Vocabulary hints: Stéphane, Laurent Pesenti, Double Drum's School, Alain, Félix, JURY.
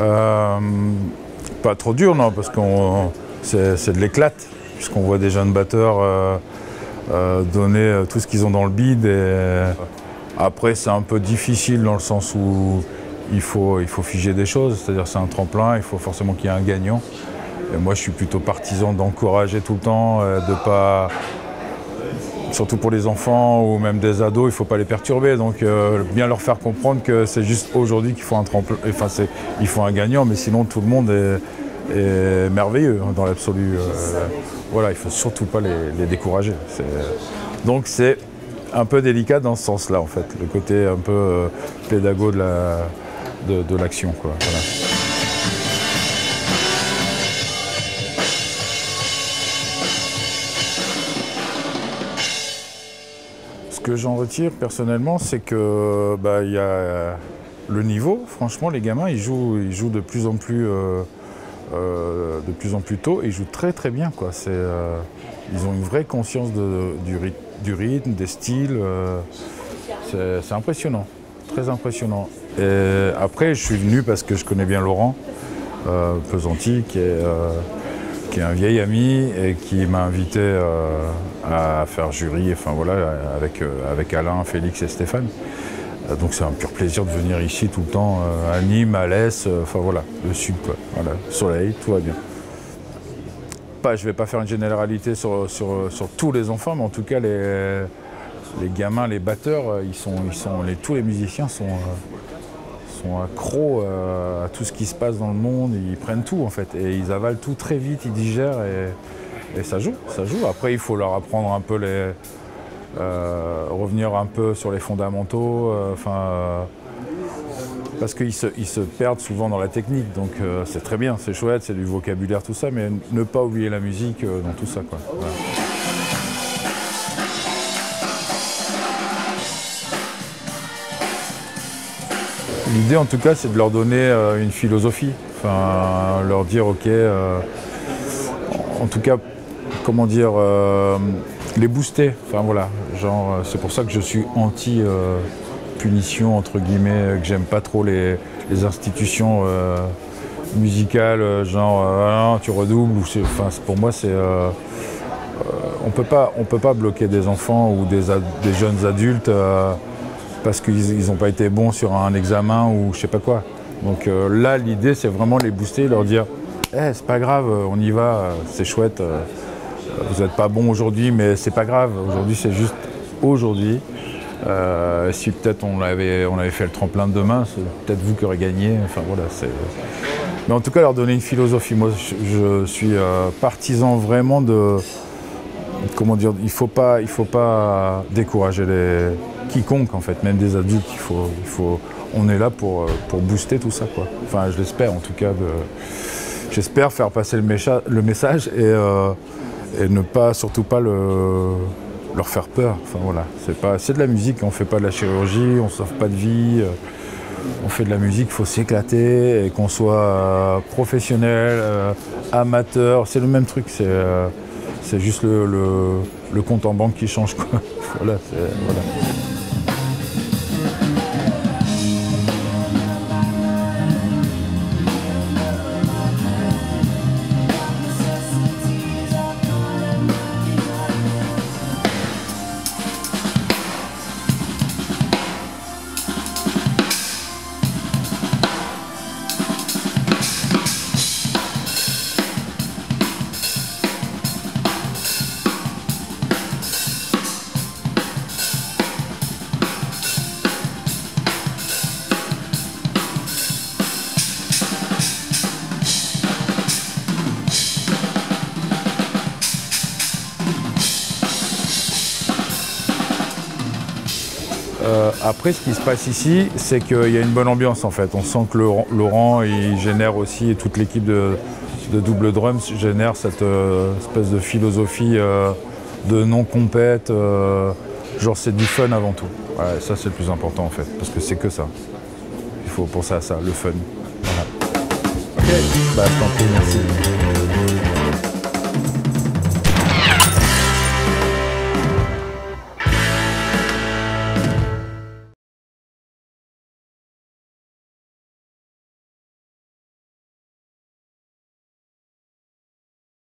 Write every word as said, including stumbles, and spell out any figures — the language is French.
Euh, pas trop dur, non, parce que c'est de l'éclate, puisqu'on voit des jeunes batteurs euh, euh, donner tout ce qu'ils ont dans le bide. Et... Après, c'est un peu difficile dans le sens où il faut, il faut figer des choses, c'est-à-dire c'est un tremplin, il faut forcément qu'il y ait un gagnant. Et moi, je suis plutôt partisan d'encourager tout le temps, de pas... Surtout pour les enfants ou même des ados, il ne faut pas les perturber. Donc euh, bien leur faire comprendre que c'est juste aujourd'hui qu'il faut un tremplin, enfin il faut un gagnant, mais sinon tout le monde est, est merveilleux dans l'absolu. Euh, voilà, il ne faut surtout pas les, les décourager. Donc c'est un peu délicat dans ce sens-là en fait, le côté un peu euh, pédago de la, de, de l'action, quoi. Voilà. Ce que j'en retire personnellement, c'est que bah, y a le niveau. Franchement, les gamins, ils jouent, ils jouent de plus en plus, euh, euh, de plus en plus tôt. Et ils jouent très très bien, quoi. C'est, euh, ils ont une vraie conscience de, du, ryth du rythme, des styles. Euh, c'est impressionnant, très impressionnant. Et après, je suis venu parce que je connais bien Laurent euh, Pesenti, qui est, euh, qui est un vieil ami et qui m'a invité. Euh, à faire jury, enfin voilà, avec, euh, avec Alain, Félix et Stéphane. Euh, donc c'est un pur plaisir de venir ici tout le temps, euh, à Nîmes, à l'Est, euh, enfin voilà, le sud, quoi. Voilà, soleil, tout va bien. Pas, je ne vais pas faire une généralité sur, sur, sur tous les enfants, mais en tout cas les, les gamins, les batteurs, ils sont, ils sont, les, tous les musiciens sont, euh, sont accros euh, à tout ce qui se passe dans le monde, ils prennent tout en fait, et ils avalent tout très vite, ils digèrent. Et, Et ça joue, ça joue. Après, il faut leur apprendre un peu les... Euh, revenir un peu sur les fondamentaux, euh, enfin... Euh, parce qu'ils se, ils se perdent souvent dans la technique, donc euh, c'est très bien, c'est chouette, c'est du vocabulaire, tout ça, mais ne pas oublier la musique euh, dans tout ça, quoi. Voilà. L'idée, en tout cas, c'est de leur donner euh, une philosophie, enfin, leur dire, OK... Euh, en tout cas, comment dire, euh, les booster. Enfin voilà, genre, c'est pour ça que je suis anti-punition, euh, entre guillemets, que j'aime pas trop les, les institutions euh, musicales, genre, euh, tu redoubles. Ou enfin, pour moi, c'est. Euh, on peut pas, on peut pas bloquer des enfants ou des, ad, des jeunes adultes euh, parce qu'ils n'ont pas été bons sur un examen ou je sais pas quoi. Donc euh, là, l'idée, c'est vraiment les booster, leur dire. Hey, c'est pas grave, on y va, c'est chouette, vous n'êtes pas bon aujourd'hui, mais c'est pas grave, aujourd'hui c'est juste aujourd'hui. Euh, si peut-être on avait, on avait fait le tremplin de demain, c'est peut-être vous qui aurez gagné, enfin voilà. Mais en tout cas, leur donner une philosophie, moi je, je suis euh, partisan vraiment de, comment dire, il ne faut pas, il faut pas décourager les quiconque en fait, même des adultes, il faut, il faut, on est là pour, pour booster tout ça, quoi. Enfin je l'espère en tout cas. De, J'espère faire passer le, le message et, euh, et ne pas, surtout pas le, leur faire peur. Enfin, voilà, c'est de la musique, on ne fait pas de la chirurgie, on ne sauve pas de vie. Euh, on fait de la musique, il faut s'éclater et qu'on soit euh, professionnel, euh, amateur. C'est le même truc, c'est euh, juste le, le, le compte en banque qui change, quoi. Voilà, voilà. Euh, après, ce qui se passe ici, c'est qu'il y a une bonne ambiance en fait. On sent que Laurent, Laurent il génère aussi, et toute l'équipe de, de Double Drum's génère cette euh, espèce de philosophie euh, de non-compète. Euh, genre, c'est du fun avant tout. Ouais, ça, c'est le plus important en fait, parce que c'est que ça. Il faut penser à ça, le fun. Voilà. Ok, bah, je t'en prie, merci.